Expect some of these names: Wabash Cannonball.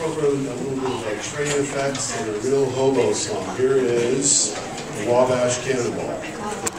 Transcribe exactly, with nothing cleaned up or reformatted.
program a little bit of X-ray effects and a real hobo song. Here is Wabash Cannonball.